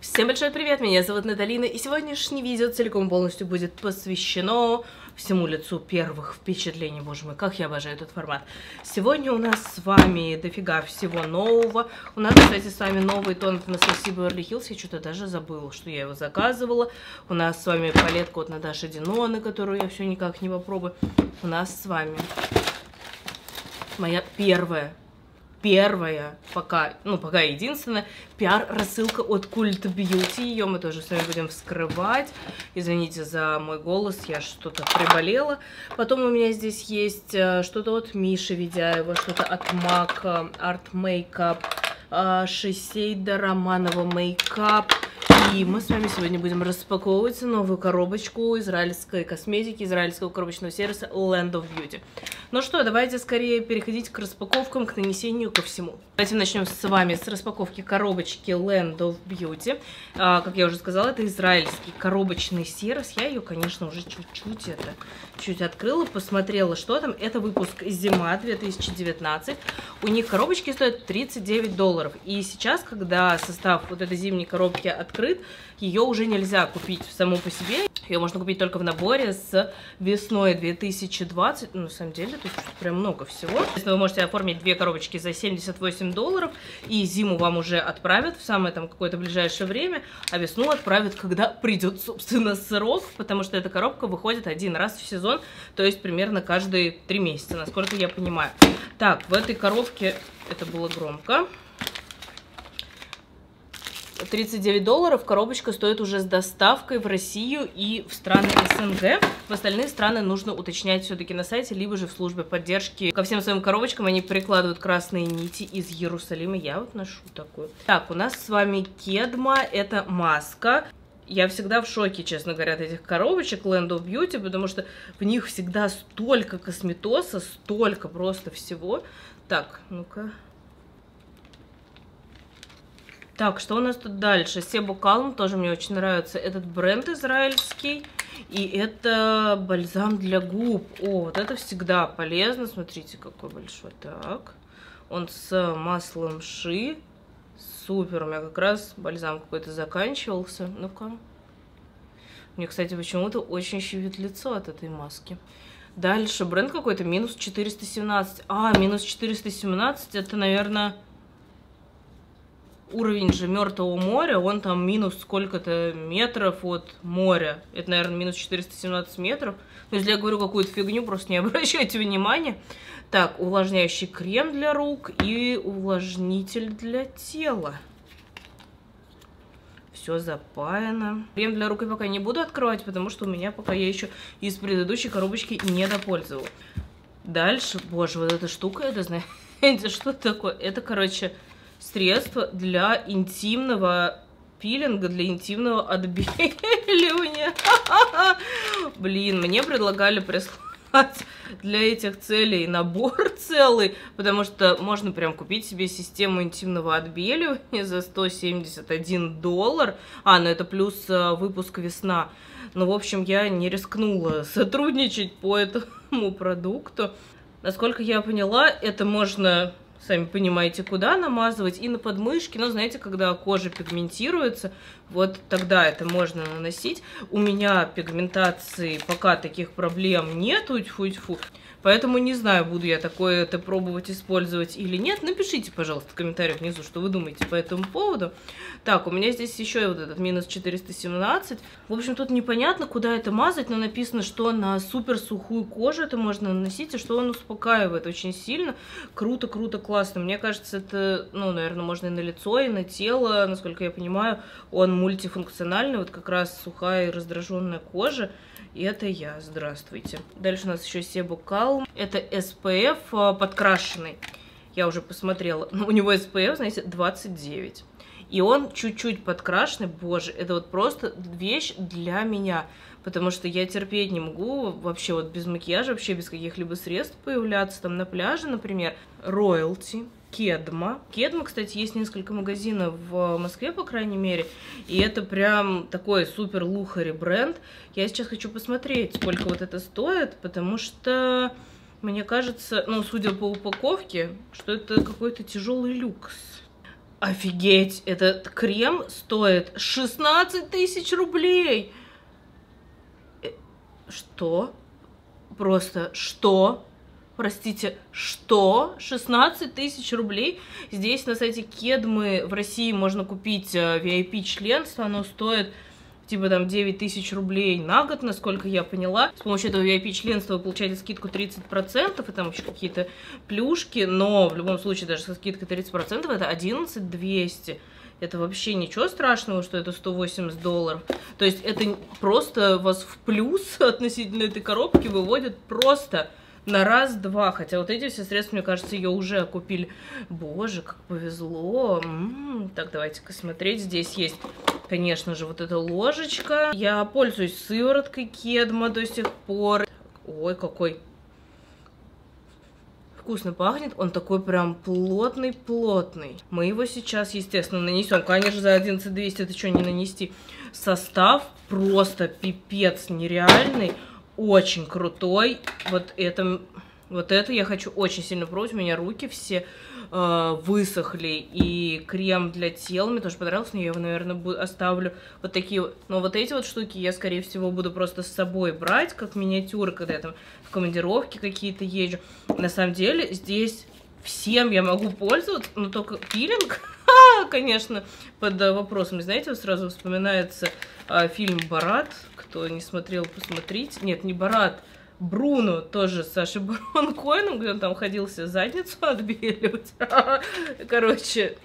Всем большой привет, меня зовут Наталина, и сегодняшнее видео целиком полностью будет посвящено всему лицу первых впечатлений. Боже мой, как я обожаю этот формат. Сегодня у нас с вами дофига всего нового. У нас, кстати, с вами новый тон от Anastasia Beverly Hills. Я что-то даже забыла, что я его заказывала. У нас с вами палетка от Наташи Деноны, которую я все никак не попробую. У нас с вами моя первая, пока единственная, пиар-рассылка от Cult Beauty. Ее мы тоже с вами будем вскрывать. Извините за мой голос, я что-то приболела. Потом у меня здесь есть что-то от Миши Видяева, что-то от MAC, Art Makeup, Shiseido, Romanovamakeup. И мы с вами сегодня будем распаковывать новую коробочку израильской косметики, израильского коробочного сервиса Land of Beauty. Ну что, давайте скорее переходить к распаковкам, к нанесению, ко всему. Давайте начнем с вами с распаковки коробочки Land of Beauty. Как я уже сказала, это израильский коробочный сервис. Я ее, конечно, уже чуть-чуть открыла, посмотрела, что там. Это выпуск «Зима 2019». У них коробочки стоят $39. И сейчас, когда состав вот этой зимней коробки открыт, ее уже нельзя купить саму по себе. Ее можно купить только в наборе с весной 2020. Ну, на самом деле, тут прям много всего. Вы можете оформить две коробочки за $78, и зиму вам уже отправят в самое там какое-то ближайшее время, а весну отправят, когда придет, собственно, срок, потому что эта коробка выходит один раз в сезон, то есть примерно каждые 3 месяца, насколько я понимаю. Так, в этой коробке, это было громко, $39, коробочка стоит уже с доставкой в Россию и в страны СНГ. В остальные страны нужно уточнять все-таки на сайте, либо же в службе поддержки. Ко всем своим коробочкам они прикладывают красные нити из Иерусалима. Я вот ношу такую. Так, у нас с вами Kedma, это маска. Я всегда в шоке, честно говоря, от этих коробочек Land of Beauty, потому что в них всегда столько косметоса, столько просто всего. Так, ну-ка. Так, что у нас тут дальше? Себу Калм, тоже мне очень нравится этот бренд израильский. И это бальзам для губ. О, вот это всегда полезно. Смотрите, какой большой. Так, он с маслом ши. Супер, у меня как раз бальзам какой-то заканчивался. Ну-ка. Мне, кстати, почему-то очень щипит лицо от этой маски. Дальше бренд какой-то, минус 417. А, минус 417, это, наверное... Уровень же Мертвого моря, он там минус сколько-то метров от моря. Это, наверное, минус 417 метров. Но если я говорю какую-то фигню, просто не обращайте внимания. Так, увлажняющий крем для рук и увлажнитель для тела. Все запаяно. Крем для рук я пока не буду открывать, потому что у меня пока я еще из предыдущей коробочки не допользовала. Дальше, боже, вот эта штука, это, знаете, что такое? Это, короче... Средство для интимного пилинга, для интимного отбеливания. Блин, мне предлагали прислать для этих целей набор целый, потому что можно прям купить себе систему интимного отбеливания за $171. А, ну это плюс выпуск «Весна». Ну, в общем, я не рискнула сотрудничать по этому продукту. Насколько я поняла, это можно... Сами понимаете, куда намазывать, и на подмышки, но, знаете, когда кожа пигментируется, вот тогда это можно наносить. У меня пигментации пока таких проблем нет, тьфу-тьфу, поэтому не знаю, буду я такое-то пробовать использовать или нет. Напишите, пожалуйста, в комментариях внизу, что вы думаете по этому поводу. Так, у меня здесь еще и вот этот минус 417. В общем, тут непонятно, куда это мазать, но написано, что на супер сухую кожу это можно наносить, и что он успокаивает очень сильно. Круто-круто, классно. Мне кажется, это, ну, наверное, можно и на лицо, и на тело. Насколько я понимаю, он мультифункциональный. Вот как раз сухая и раздраженная кожа. И это я. Здравствуйте. Дальше у нас еще Себу Калм. Это SPF подкрашенный. Я уже посмотрела. У него SPF, знаете, 29. И он чуть-чуть подкрашенный. Боже, это вот просто вещь для меня. Потому что я терпеть не могу вообще вот без макияжа, вообще без каких-либо средств появляться. Там на пляже, например, Royalty. Kedma. Kedma, кстати, есть несколько магазинов в Москве, по крайней мере, и это прям такой супер лухари бренд. Я сейчас хочу посмотреть, сколько вот это стоит, потому что, мне кажется, ну, судя по упаковке, что это какой-то тяжелый люкс. Офигеть, этот крем стоит 16 тысяч рублей. Что? Просто что? Простите, что? 16 тысяч рублей? Здесь на сайте Kedma в России можно купить VIP-членство, оно стоит типа там 9 тысяч рублей на год, насколько я поняла. С помощью этого VIP-членства вы получаете скидку 30%, и там еще какие-то плюшки, но в любом случае даже со скидкой 30% это 11 200. Это вообще ничего страшного, что это $180. То есть это просто вас в плюс относительно этой коробки выводит просто... на раз-два, хотя вот эти все средства, мне кажется, ее уже купили. Боже, как повезло. Так, давайте-ка смотреть. Здесь есть, конечно же, вот эта ложечка. Я пользуюсь сывороткой Kedma до сих пор. Ой, какой вкусно пахнет. Он такой прям плотный-плотный. Мы его сейчас, естественно, нанесем. Конечно, за 11 200 это что не нанести. Состав просто пипец нереальный. Очень крутой, вот это я хочу очень сильно пробовать, у меня руки все высохли, и крем для тела мне тоже понравился, но я его, наверное, оставлю вот такие вот, но вот эти вот штуки я, скорее всего, буду просто с собой брать, как миниатюры, когда я там в командировке какие-то езжу, на самом деле здесь всем я могу пользоваться, но только пилинг, конечно, под вопросом, знаете, сразу вспоминается фильм «Борат», кто не смотрел, посмотрите, нет, не «Борат», «Бруно», тоже с Сашей Барон Коэном, где он там ходился задницу отбеливать, короче,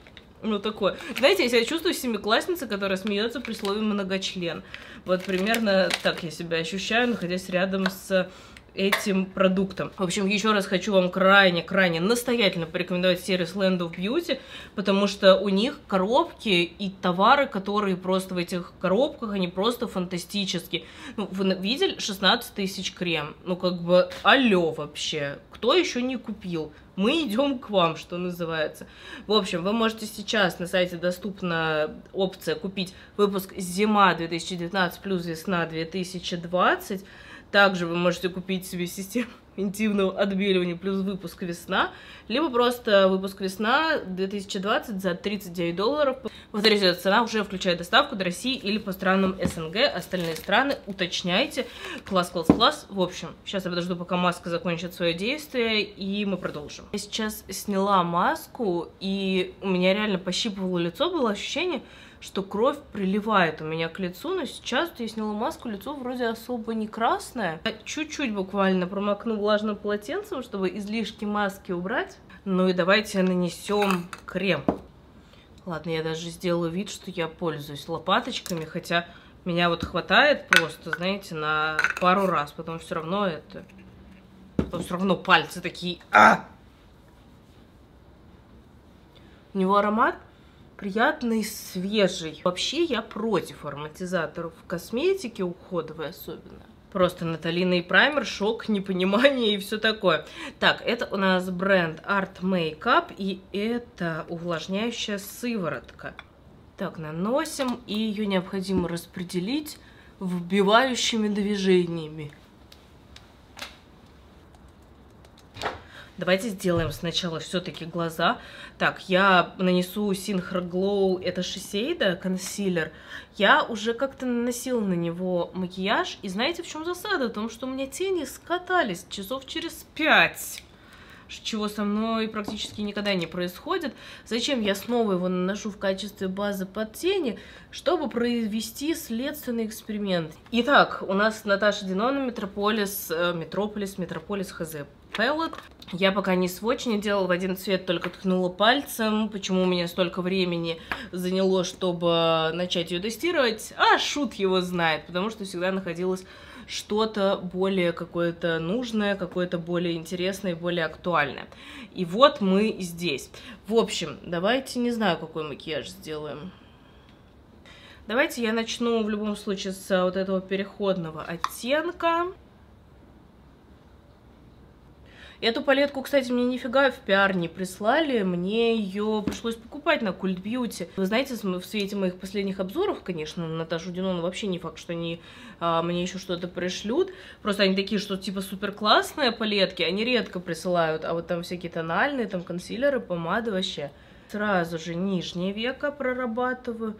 ну такое, знаете, я себя чувствую семиклассницей, которая смеется при слове «многочлен», вот примерно так я себя ощущаю, находясь рядом с... этим продуктом. В общем, еще раз хочу вам крайне-крайне настоятельно порекомендовать сервис Land of Beauty, потому что у них коробки и товары, которые просто в этих коробках, они просто фантастические. Ну, вы видели 16 тысяч крем? Ну, как бы, алло вообще. Кто еще не купил? Мы идем к вам, что называется. В общем, вы можете сейчас, на сайте доступна опция купить выпуск «Зима 2019 плюс весна 2020». Также вы можете купить себе систему интимного отбеливания плюс выпуск «Весна», либо просто выпуск «Весна» 2020 за $39. Повторюсь, эта цена уже включает доставку до России или по странам СНГ. Остальные страны уточняйте. Класс, класс, класс. В общем, сейчас я подожду, пока маска закончит свое действие, и мы продолжим. Я сейчас сняла маску, и у меня реально пощипывало лицо, было ощущение, что кровь приливает у меня к лицу, но сейчас я сняла маску, лицо вроде особо не красное. Чуть-чуть буквально промокну влажным полотенцем, чтобы излишки маски убрать. Ну и давайте нанесем крем. Ладно, я даже сделаю вид, что я пользуюсь лопаточками, хотя меня вот хватает просто, знаете, на пару раз, потом все равно это... Потом все равно пальцы такие... А! У него аромат приятный, свежий. Вообще я против ароматизаторов в косметике, уходовой особенно. Просто наталийный праймер, шок, непонимание и все такое. Так, это у нас бренд Art Makeup, и это увлажняющая сыворотка. Так, наносим, и ее необходимо распределить вбивающими движениями. Давайте сделаем сначала все-таки глаза. Так, я нанесу Synchro Glow, это Shiseido консилер. Я уже как-то наносила на него макияж. И знаете, в чем засада? В том, что у меня тени скатались часов через 5. Чего со мной практически никогда не происходит. Зачем я снова его наношу в качестве базы под тени, чтобы провести следственный эксперимент. Итак, у нас Наташа Денона, Метрополис ХЗ Пэллет. Я пока не сводч не делала, в один цвет только ткнула пальцем. Почему у меня столько времени заняло, чтобы начать ее тестировать? А шут его знает, потому что всегда находилась... что-то более какое-то нужное, какое-то более интересное, более актуальное. И вот мы здесь. В общем, давайте, не знаю, какой макияж сделаем. Давайте я начну в любом случае с вот этого переходного оттенка. Эту палетку, кстати, мне нифига в пиар не прислали, мне ее пришлось покупать на Cult Beauty. Вы знаете, в свете моих последних обзоров, конечно, Наташу Денону вообще не факт, что они мне еще что-то пришлют. Просто они такие, что типа супер классные палетки, они редко присылают, а вот там всякие тональные, там консилеры, помады вообще. сразу же нижнее веко прорабатываю.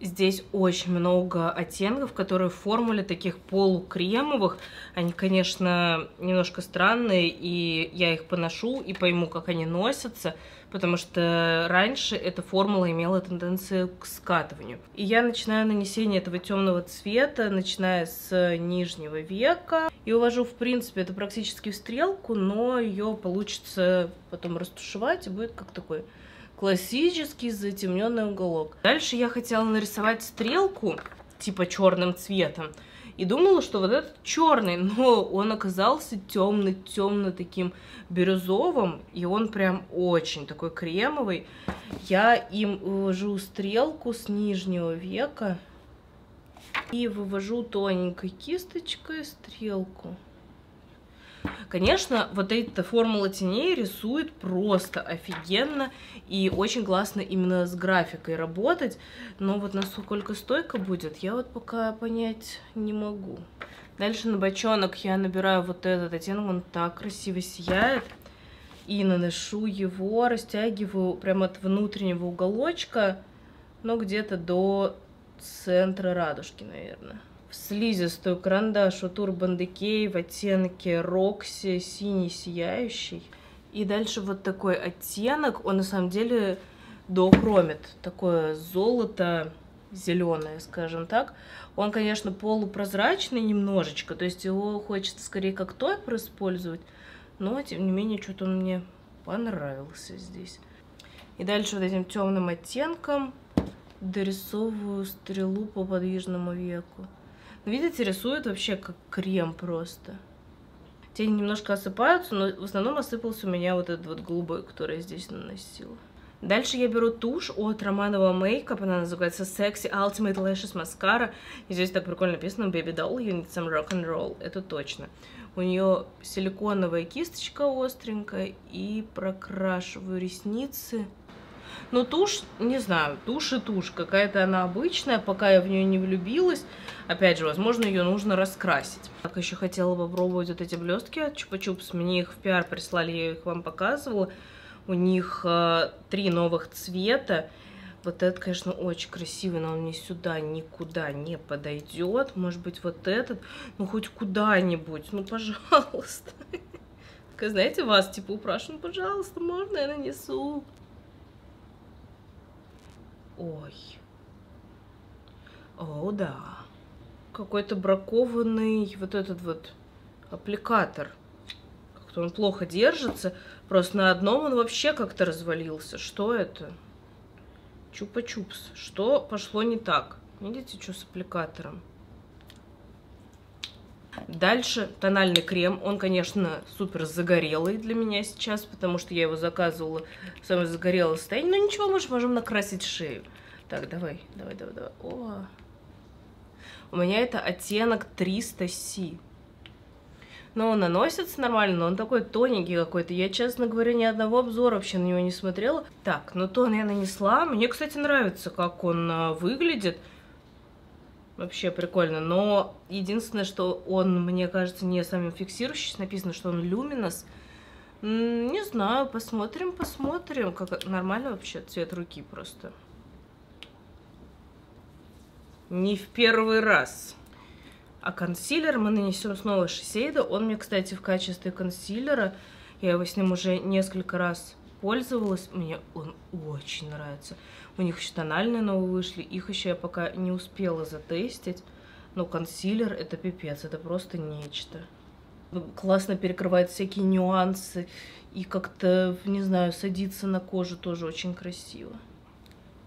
Здесь очень много оттенков, которые в формуле таких полукремовых. Они, конечно, немножко странные, и я их поношу и пойму, как они носятся, потому что раньше эта формула имела тенденцию к скатыванию. И я начинаю нанесение этого темного цвета, начиная с нижнего века, и увожу, в принципе, это практически в стрелку, но ее получится потом растушевать, и будет как такой... классический затемненный уголок. Дальше я хотела нарисовать стрелку типа черным цветом и думала, что вот этот черный, но он оказался темно-темно таким бирюзовым, и он прям очень такой кремовый. Я им вывожу стрелку с нижнего века и вывожу тоненькой кисточкой стрелку. Конечно, вот эта формула теней рисует просто офигенно, и очень классно именно с графикой работать, но вот насколько стойко будет, я вот пока понять не могу. Дальше на бочонок я набираю вот этот оттенок, он так красиво сияет, и наношу его, растягиваю прямо от внутреннего уголочка, но где-то до центра радужки, наверное. Слизистую карандаш от Urban Decay в оттенке Roxy, синий сияющий. И дальше вот такой оттенок, он на самом деле доохромит, такое золото зеленое, скажем так. Он, конечно, полупрозрачный немножечко, то есть его хочется скорее как топер использовать, но, тем не менее, что-то он мне понравился здесь. И дальше вот этим темным оттенком дорисовываю стрелу по подвижному веку. Видите, рисует вообще как крем просто. Тени немножко осыпаются, но в основном осыпался у меня вот этот вот голубой, который я здесь наносила. Дальше я беру тушь от Romanovamakeup, она называется Sexy Ultimate Lashes Mascara. И здесь так прикольно написано Baby Doll, You Need Some Rock and Roll, это точно. У нее силиконовая кисточка остренькая, и прокрашиваю ресницы. Но тушь, не знаю, тушь и тушь, какая-то она обычная, пока я в нее не влюбилась. Опять же, возможно, ее нужно раскрасить. Так, еще хотела попробовать вот эти блестки от Chupa Chups. Мне их в пиар прислали, я их вам показывала. У них 3 новых цвета. Вот этот, конечно, очень красивый, но он мне сюда никуда не подойдет. Может быть, вот этот, ну хоть куда-нибудь, ну пожалуйста. Знаете, вас типа упрашиваю, пожалуйста, можно я нанесу? Ой, о да, какой-то бракованный вот этот вот аппликатор, как-то он плохо держится, просто на одном он вообще как-то развалился, что это? Чупа-чупс, что пошло не так? Видите, что с аппликатором? Дальше тональный крем, он, конечно, супер загорелый для меня сейчас, потому что я его заказывала в самое загорелое состояние, но ничего, мы же можем накрасить шею. Так, давай. О. У меня это оттенок 300C. Но он наносится нормально, но он такой тоненький какой-то. Я, честно говоря, ни одного обзора вообще на него не смотрела. Так, ну тон я нанесла. Мне, кстати, нравится, как он выглядит. Вообще прикольно, но единственное, что он, мне кажется, не самим фиксирующий, написано, что он люминос. Не знаю, посмотрим, как нормально вообще цвет руки просто. Не в первый раз. А консилер мы нанесем снова Shiseido. Он мне, кстати, в качестве консилера, я его с ним уже несколько раз пользовалась, мне он очень нравится. У них еще тональные новые вышли, их еще я пока не успела затестить, но консилер это пипец, это просто нечто. Классно перекрывает всякие нюансы и как-то, не знаю, садится на кожу тоже очень красиво.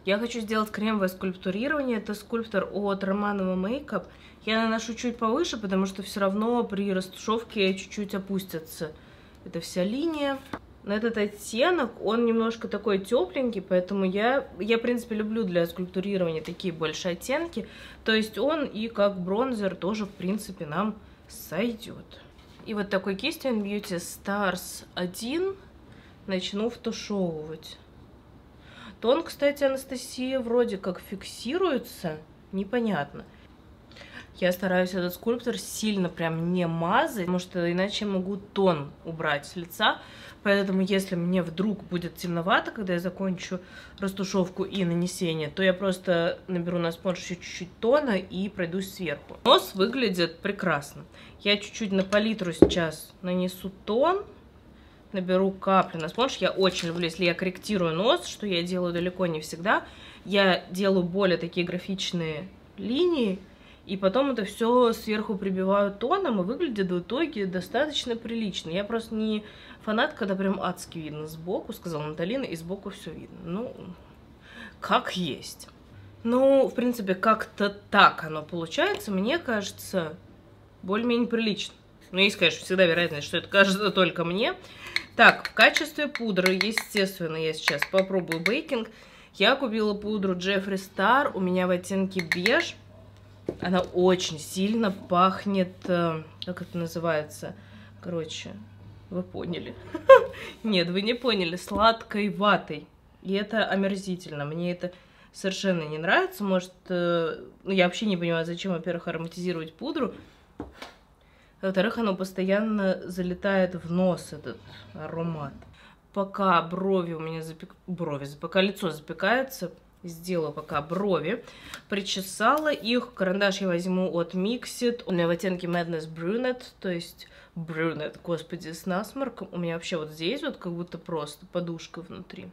Я хочу сделать кремовое скульптурирование, это скульптор от Romanovamakeup. Я наношу чуть повыше, потому что все равно при растушевке чуть-чуть опустится эта вся линия. Но этот оттенок, он немножко такой тепленький, поэтому я в принципе, люблю для скульптурирования такие больше оттенки. То есть он и как бронзер тоже, в принципе, нам сойдет. И вот такой кистью Beauty Stars 1 начну втушевывать. Тон, кстати, Анастасия вроде как фиксируется, непонятно. Я стараюсь этот скульптор сильно прям не мазать, потому что иначе я могу тон убрать с лица. Поэтому если мне вдруг будет темновато, когда я закончу растушевку и нанесение, то я просто наберу на спонж еще чуть-чуть тона и пройдусь сверху. Нос выглядит прекрасно. Я чуть-чуть на палитру сейчас нанесу тон, наберу капли на спонж. Я очень люблю, если я корректирую нос, что я делаю далеко не всегда. Я делаю более такие графичные линии. И потом это все сверху прибиваю тоном, и выглядит в итоге достаточно прилично. Я просто не фанат, когда прям адски видно сбоку, сказала Наталина, и сбоку все видно. Ну, как есть. Ну, в принципе, как-то так оно получается, мне кажется, более-менее прилично. Но есть, конечно, всегда вероятность, что это кажется только мне. Так, в качестве пудры, естественно, я сейчас попробую бейкинг. Я купила пудру Jeffree Star, у меня в оттенке беж. Она очень сильно пахнет, как это называется, короче, вы поняли. Нет, вы не поняли, сладкой ватой. И это омерзительно, мне это совершенно не нравится. Может, я вообще не понимаю, зачем, во-первых, ароматизировать пудру. Во-вторых, она постоянно залетает в нос, этот аромат. Пока брови у меня пока лицо запекается... Сделала пока брови, причесала их. Карандаш я возьму от Mixit. У меня в оттенке Madness Brunette, то есть Brunette, господи, с насморком. У меня вообще вот здесь вот как будто просто подушка внутри.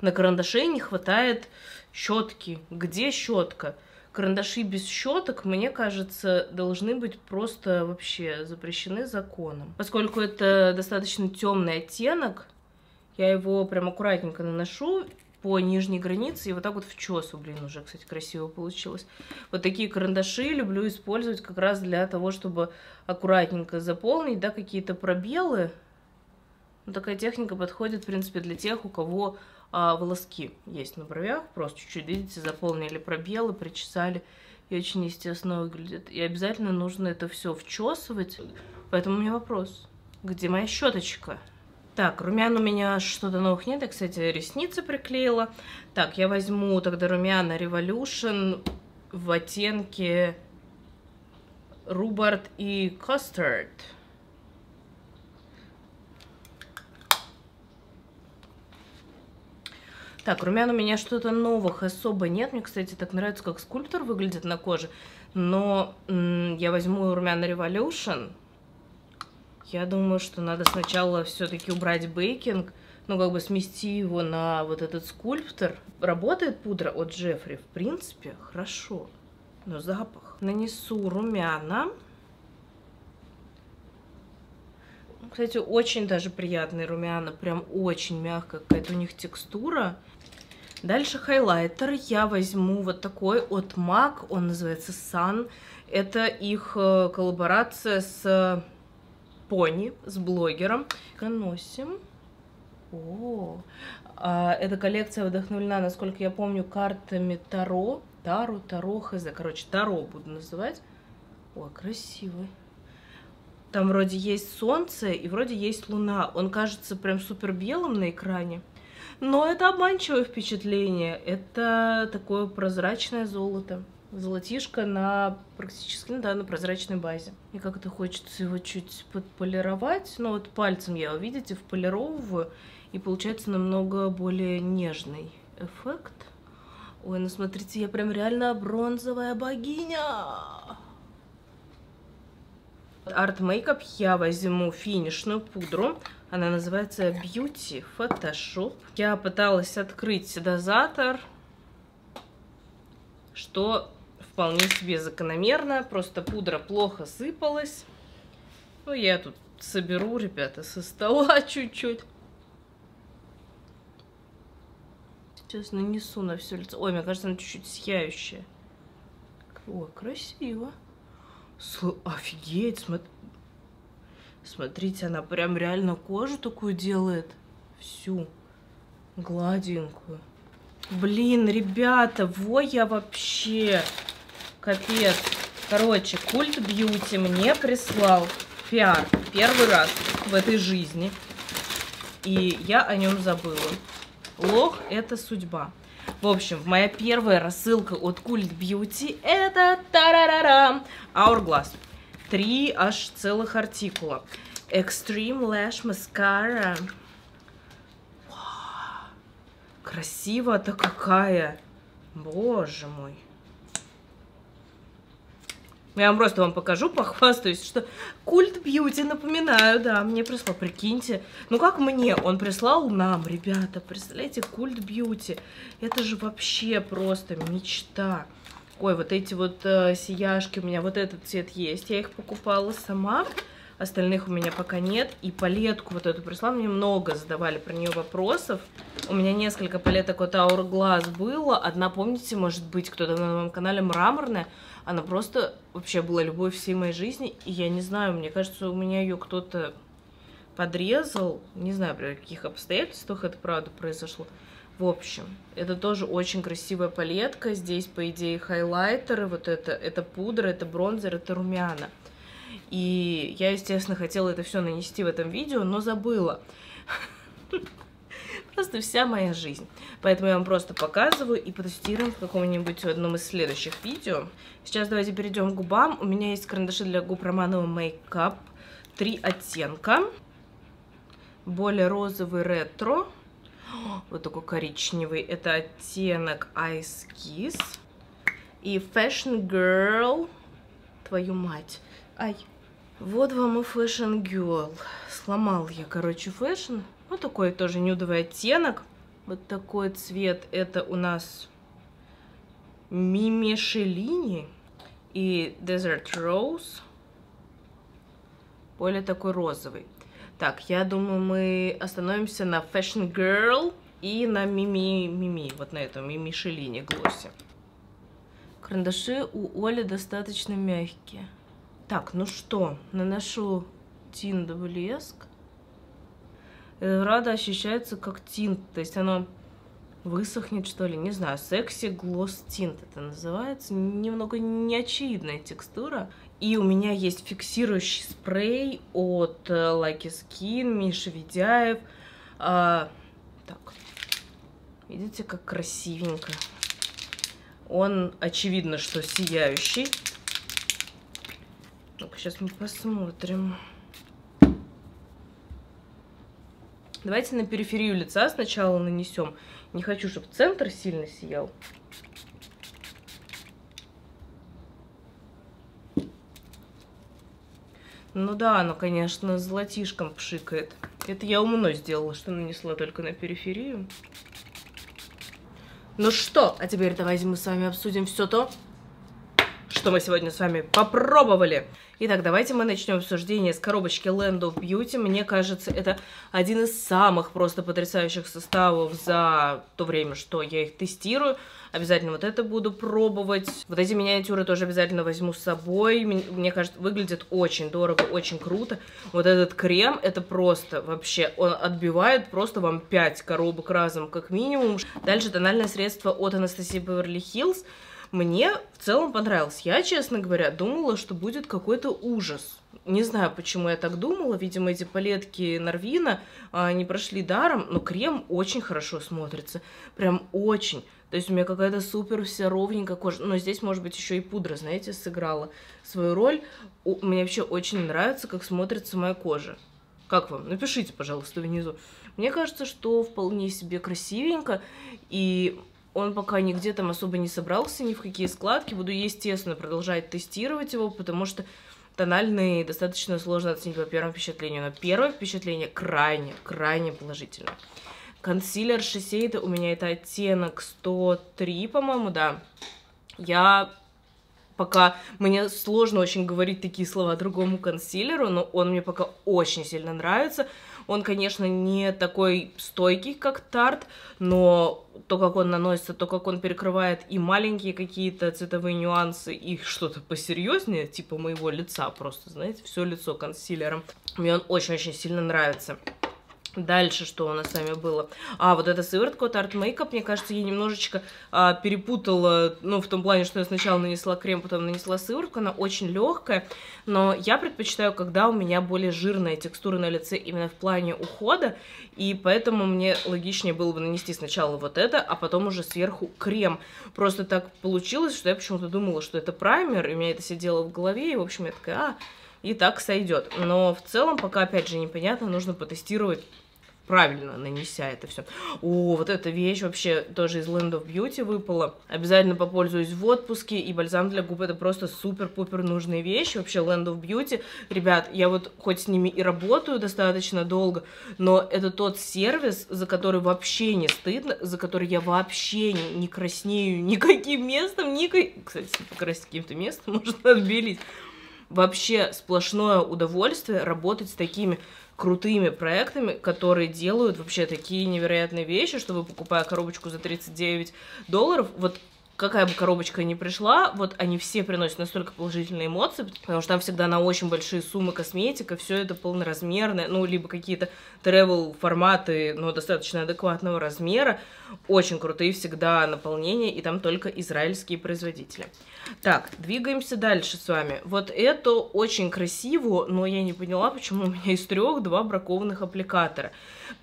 На карандаше не хватает щетки. Где щетка? Карандаши без щеток, мне кажется, должны быть просто вообще запрещены законом. Поскольку это достаточно темный оттенок, я его прям аккуратненько наношу по нижней границе и вот так вот вчесу, блин, уже, кстати, красиво получилось. Вот такие карандаши люблю использовать как раз для того, чтобы аккуратненько заполнить, да, какие-то пробелы. Ну, такая техника подходит, в принципе, для тех, у кого волоски есть на бровях. Просто чуть-чуть, видите, заполнили пробелы, причесали, и очень естественно выглядит. И обязательно нужно это все вчесывать, поэтому у меня вопрос, где моя щеточка? Так, румян у меня что-то новых нет. Я, кстати, ресницы приклеила. Так, я возьму тогда румяна Revolution в оттенке Rhubarb и Custard. Так, румян у меня что-то новых особо нет. Мне, кстати, так нравится, как скульптор выглядит на коже. Но я возьму румяна Revolution. Я думаю, что надо сначала все-таки убрать бейкинг, ну, как бы смести его на вот этот скульптор. Работает пудра от Jeffree, в принципе, хорошо, но запах. Нанесу румяна. Кстати, очень даже приятные румяна, прям очень мягкая какая-то у них текстура. Дальше хайлайтер я возьму вот такой от MAC, он называется Sun. Это их коллаборация с... Pony, с блогером. Наносим. О, эта коллекция вдохновлена, насколько я помню, картами Таро. Таро, хз. Короче, Таро буду называть. О, красивый. Там вроде есть солнце и вроде есть луна. Он кажется прям супер белым на экране. Но это обманчивое впечатление. Это такое прозрачное золото. Золотишко на практически, да, на прозрачной базе. И как-то хочется его чуть подполировать. Но вот пальцем я его, видите, вполировываю. И получается намного более нежный эффект. Ой, ну смотрите, я прям реально бронзовая богиня. Art Makeup я возьму финишную пудру. Она называется Beauty Photoshop. Я пыталась открыть дозатор, что... вполне себе закономерно, просто пудра плохо сыпалась. Ну, я тут соберу, ребята, со стола чуть-чуть. Сейчас нанесу на все лицо. Ой, мне кажется, она чуть-чуть сияющая. О, красиво. Офигеть, смотрите, она прям реально кожу такую делает. Всю гладенькую. Блин, ребята, во я вообще... Капец. Короче, Cult Beauty мне прислал пиар первый раз в этой жизни. И я о нем забыла. Лох — это судьба. В общем, моя первая рассылка от Cult Beauty это тарарарам Hourglass. 3 аж целых артикула. Extreme Lash Mascara. Красиво-то какая. Боже мой. Я вам просто покажу, похвастаюсь, что Cult Beauty, напоминаю, да, мне прислал, прикиньте. Ну как мне? Он прислал нам, ребята, представляете, Cult Beauty. Это же вообще просто мечта. Ой, вот эти вот сияшки у меня, вот этот цвет есть, я их покупала сама. Остальных у меня пока нет. И палетку вот эту прислала, мне много задавали про нее вопросов. У меня несколько палеток от Hourglass было. Одна, помните, может быть, кто-то на моем канале, мраморная. Она просто вообще была любовь всей моей жизни. И я не знаю, мне кажется, у меня ее кто-то подрезал. Не знаю, при каких обстоятельствах это правда произошло. В общем, это тоже очень красивая палетка. Здесь, по идее, хайлайтеры. Вот это пудра, это бронзер, это румяна. И я, естественно, хотела это все нанести в этом видео, но забыла. Просто вся моя жизнь. Поэтому я вам просто показываю и потестируем в каком-нибудь одном из следующих видео. Сейчас давайте перейдем к губам. У меня есть карандаши для губ Romanovamakeup. 3 оттенка. Более розовый ретро. Вот такой коричневый. Это оттенок Ice Kiss. И Fashion Girl. Твою мать. Ай, вот вам и Fashion Girl. Сломал я, короче, Fashion. Вот такой тоже нюдовый оттенок. Вот такой цвет. Это у нас Мимешелини и Desert Rose. Более такой розовый. Так, я думаю, мы остановимся на Fashion Girl и на Мими. Вот на этом Мимешелини глоссе. Карандаши у Оли достаточно мягкие. Так, ну что, наношу тинт блеск. Рада ощущается как тинт, то есть оно высохнет, что ли, не знаю. Секси глосс тинт это называется, немного неочевидная текстура. И у меня есть фиксирующий спрей от Lucky Skin, Миши Видяев. Так, видите, как красивенько. Он, очевидно, что сияющий. Сейчас мы посмотрим. Давайте на периферию лица сначала нанесем. Не хочу, чтобы центр сильно сиял. Ну да, оно, конечно, золотишком пшикает. Это я умно сделала, что нанесла только на периферию. Ну что, а теперь давайте мы с вами обсудим все то, что мы сегодня с вами попробовали. Итак, давайте мы начнем обсуждение с коробочки Land of Beauty. Мне кажется, это один из самых просто потрясающих составов за то время, что я их тестирую. Обязательно вот это буду пробовать. Вот эти миниатюры тоже обязательно возьму с собой. Мне кажется, выглядит очень дорого, очень круто. Вот этот крем, это просто вообще, он отбивает просто вам 5 коробок разом как минимум. Дальше тональное средство от Anastasia Beverly Hills. Мне в целом понравилось. Я, честно говоря, думала, что будет какой-то ужас. Не знаю, почему я так думала. Видимо, эти палетки Нарвина не прошли даром, но крем очень хорошо смотрится. Прям очень. То есть у меня какая-то супер вся ровненькая кожа. Но здесь, может быть, еще и пудра, знаете, сыграла свою роль. Мне вообще очень нравится, как смотрится моя кожа. Как вам? Напишите, пожалуйста, внизу. Мне кажется, что вполне себе красивенько. И... он пока нигде там особо не собрался, ни в какие складки. Буду, естественно, продолжать тестировать его, потому что тональный достаточно сложно оценить по первому впечатлению. Но первое впечатление крайне положительное. Консилер Shiseido, у меня это оттенок 103, по-моему, да. Я пока... мне сложно очень говорить такие слова другому консилеру, но он мне пока очень сильно нравится. Он, конечно, не такой стойкий, как Тарт, но то, как он наносится, то, как он перекрывает и маленькие какие-то цветовые нюансы, и что-то посерьезнее, типа моего лица просто, знаете, все лицо консилером. Мне он очень-очень сильно нравится. Дальше что у нас с вами было? А, вот эта сыворотка от Art Makeup, мне кажется, я немножечко перепутала, ну, в том плане, что я сначала нанесла крем, потом нанесла сыворотку, она очень легкая, но я предпочитаю, когда у меня более жирная текстура на лице именно в плане ухода, и поэтому мне логичнее было бы нанести сначала вот это, а потом уже сверху крем. Просто так получилось, что я почему-то думала, что это праймер, и у меня это сидело в голове, и, в общем, я такая, и так сойдет. Но в целом пока, опять же, непонятно, нужно потестировать, правильно нанеся это все. О, вот эта вещь вообще тоже из Land of Beauty выпала. Обязательно попользуюсь в отпуске, и бальзам для губ — это просто супер-пупер нужная вещь. Вообще Land of Beauty, ребят, я вот хоть с ними и работаю достаточно долго, но это тот сервис, за который вообще не стыдно, за который я вообще не краснею никаким местом, кстати, покрасить каким-то местом, может, отбелить. Вообще сплошное удовольствие работать с такими крутыми проектами, которые делают вообще такие невероятные вещи, что вы, покупая коробочку за $39, вот какая бы коробочка ни пришла, вот они все приносят настолько положительные эмоции, потому что там всегда на очень большие суммы косметика, все это полноразмерное, ну, либо какие-то тревел-форматы, но достаточно адекватного размера, очень крутые всегда наполнения, и там только израильские производители. Так, двигаемся дальше с вами. Вот это очень красиво, но я не поняла, почему у меня из трех 2 бракованных аппликатора.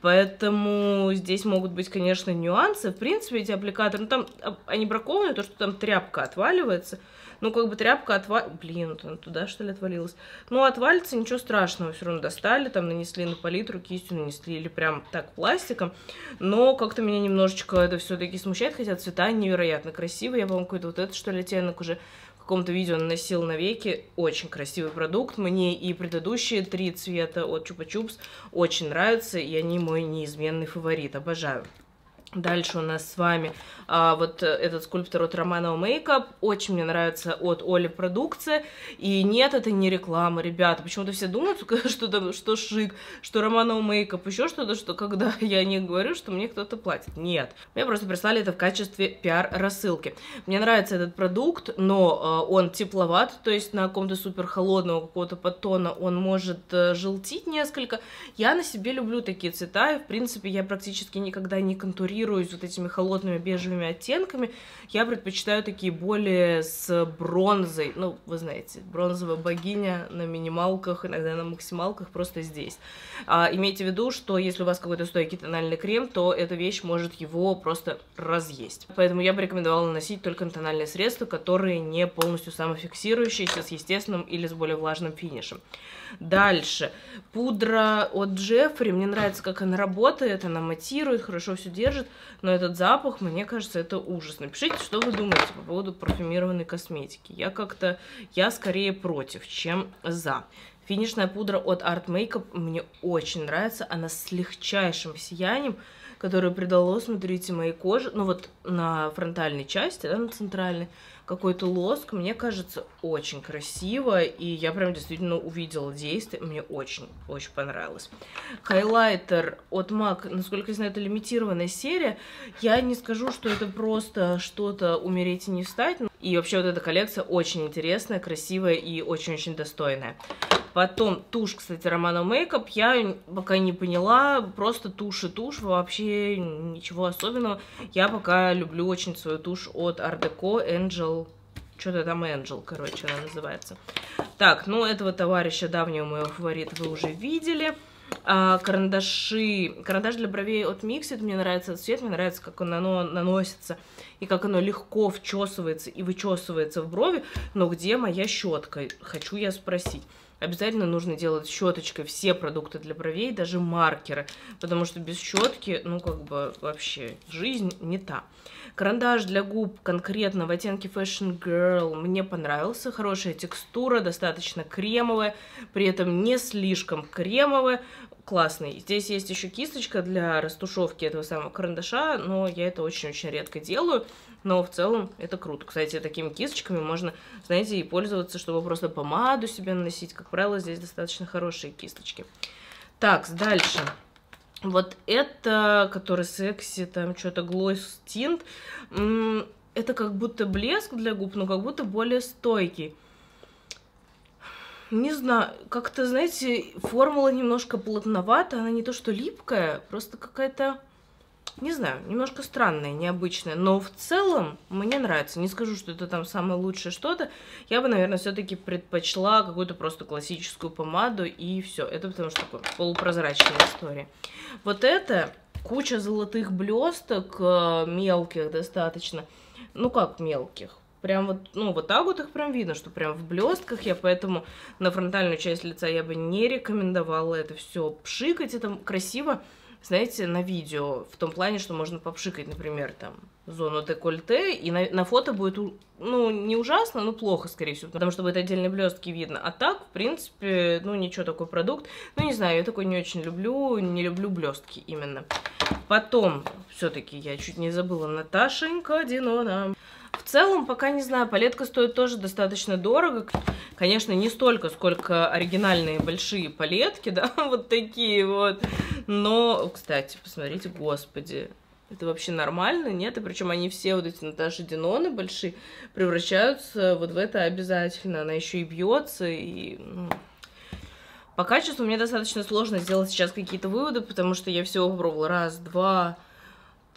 Поэтому здесь могут быть, конечно, нюансы. В принципе, эти аппликаторы, ну, там они бракованы, то, что там тряпка отваливается. Ну, как бы тряпка отвалится. Блин, вот она туда, что ли, отвалилась? Ну, отвалится, ничего страшного. Все равно достали, там нанесли на палитру, кистью нанесли или прям так пластиком. Но как-то меня немножечко это все-таки смущает, хотя цвета невероятно красивые. Я, по-моему, какой-то вот этот, что ли, оттенок уже в каком-то видео наносила на веки. Очень красивый продукт. Мне и предыдущие 3 цвета от Chupa Chups очень нравятся, и они мой неизменный фаворит. Обожаю. Дальше у нас с вами вот этот скульптор от Romanovamakeup. Очень мне нравится от Оли продукция. И нет, это не реклама, ребята. Почему-то все думают, что, что шик, что Romanovamakeup, еще что-то, что когда я не говорю, что мне кто-то платит. Нет. Мне просто прислали это в качестве пиар-рассылки. Мне нравится этот продукт, но он тепловат, то есть на каком-то супер холодного какого-то подтона он может желтить несколько. Я на себе люблю такие цвета, и в принципе я практически никогда не контурирую вот этими холодными бежевыми оттенками. Я предпочитаю такие более с бронзой, ну, вы знаете, бронзовая богиня на минималках, иногда на максималках, просто здесь. Имейте в виду, что если у вас какой-то стойкий тональный крем, то эта вещь может его просто разъесть. Поэтому я бы рекомендовала наносить только на тональные средства, которые не полностью самофиксирующиеся, с естественным или с более влажным финишем. Дальше. Пудра от Джеффри. Мне нравится, как она работает, она матирует, хорошо все держит, но этот запах, мне кажется, это ужас. Напишите, что вы думаете по поводу парфюмированной косметики. Я скорее против, чем за. Финишная пудра от Art Makeup мне очень нравится. Она с легчайшим сиянием, которое придало, смотрите, моей коже, ну вот на фронтальной части, да, на центральной, какой-то лоск, мне кажется, очень красиво, и я прям действительно увидела действие, мне очень-очень понравилось. Хайлайтер от MAC, насколько я знаю, это лимитированная серия, я не скажу, что это просто что-то умереть и не встать, и вообще вот эта коллекция очень интересная, красивая и очень-очень достойная. Потом тушь, кстати, Romanovamakeup, я пока не поняла, просто тушь и тушь, вообще ничего особенного. Я пока люблю очень свою тушь от Art Deco, Angel, что-то там Angel, короче, она называется. Так, ну этого товарища давнего моего фаворита вы уже видели. Карандаши, карандаш для бровей от Mixit, мне нравится этот цвет, мне нравится, как оно наносится и как оно легко вчесывается и вычесывается в брови, но где моя щетка, хочу я спросить. Обязательно нужно делать щеточкой все продукты для бровей, даже маркеры, потому что без щетки, ну, как бы, вообще, жизнь не та. Карандаш для губ конкретно в оттенке Fashion Girl мне понравился. Хорошая текстура, достаточно кремовая, при этом не слишком кремовая. Классный. Здесь есть еще кисточка для растушевки этого самого карандаша, но я это очень-очень редко делаю, но в целом это круто. Кстати, такими кисточками можно, знаете, и пользоваться, чтобы просто помаду себе наносить. Как правило, здесь достаточно хорошие кисточки. Так, дальше. Вот это, который секси, там что-то глосс тинт, это как будто блеск для губ, но как будто более стойкий. Не знаю, как-то, знаете, формула немножко плотновата, она не то что липкая, просто какая-то, не знаю, немножко странная, необычная. Но в целом мне нравится. Не скажу, что это там самое лучшее что-то. Я бы, наверное, все-таки предпочла какую-то просто классическую помаду и все. Это потому что такое полупрозрачная история. Вот это куча золотых блесток, мелких достаточно. Ну как мелких? Прям вот, ну, вот так вот их прям видно, что прям в блестках я, поэтому на фронтальную часть лица я бы не рекомендовала это все пшикать. Это красиво, знаете, на видео, в том плане, что можно попшикать, например, там, зону декольте, и на фото будет, ну, не ужасно, но плохо, скорее всего, потому что будет отдельные блестки видно. А так, в принципе, ну, ничего, такой продукт. Ну, не знаю, я такой не очень люблю, не люблю блестки именно. Потом, все-таки, я чуть не забыла, Наташенька Денона. В целом, пока не знаю, палетка стоит тоже достаточно дорого. Конечно, не столько, сколько оригинальные большие палетки, да, вот такие вот. Но, кстати, посмотрите, господи, это вообще нормально, нет? И причем они все вот эти Наташи Деноны большие превращаются вот в это обязательно. Она еще и бьется, и... По качеству мне достаточно сложно сделать сейчас какие-то выводы, потому что я всего попробовала раз, два...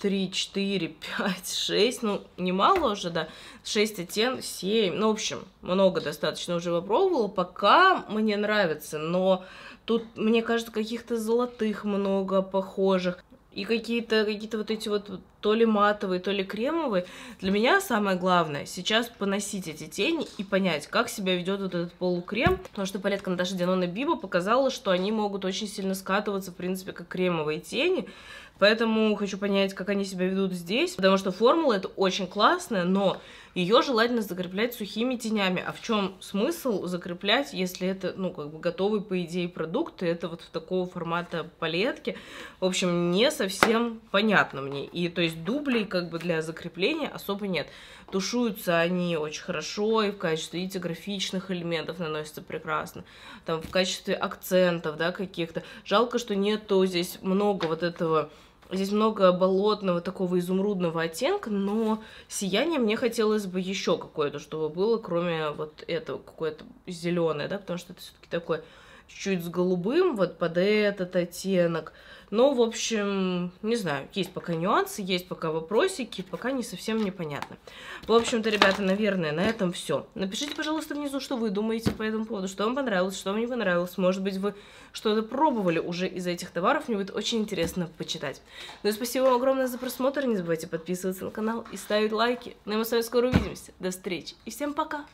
3, 4, 5, 6, ну, немало уже, да, 6 оттенков, 7, ну, в общем, много достаточно уже попробовала, пока мне нравится, но тут, мне кажется, каких-то золотых много похожих, и какие-то вот эти вот то ли матовые, то ли кремовые. Для меня самое главное сейчас поносить эти тени и понять, как себя ведет вот этот полукрем, потому что палетка Наташи Денона Бибо показала, что они могут очень сильно скатываться, в принципе, как кремовые тени. Поэтому хочу понять, как они себя ведут здесь, потому что формула это очень классная, но ее желательно закреплять сухими тенями. А в чем смысл закреплять, если это, ну, как бы готовый, по идее, продукт, и это вот в такого формата палетки, в общем, не совсем понятно мне. И, то есть, дублей, как бы, для закрепления особо нет. Тушуются они очень хорошо, и в качестве, видите, графичных элементов наносятся прекрасно, там, в качестве акцентов, да, каких-то. Жалко, что нету здесь много вот этого... Здесь много болотного, такого изумрудного оттенка, но сияние мне хотелось бы еще какое-то, чтобы было, кроме вот этого, какое-то зеленое, да, потому что это все-таки такое чуть-чуть с голубым, вот под этот оттенок. Но, в общем, не знаю, есть пока нюансы, есть пока вопросики, пока не совсем непонятно. В общем-то, ребята, наверное, на этом все. Напишите, пожалуйста, внизу, что вы думаете по этому поводу, что вам понравилось, что вам не понравилось. Может быть, вы что-то пробовали уже из этих товаров, мне будет очень интересно почитать. Ну и спасибо вам огромное за просмотр, не забывайте подписываться на канал и ставить лайки. Ну и мы с вами скоро увидимся, до встречи и всем пока!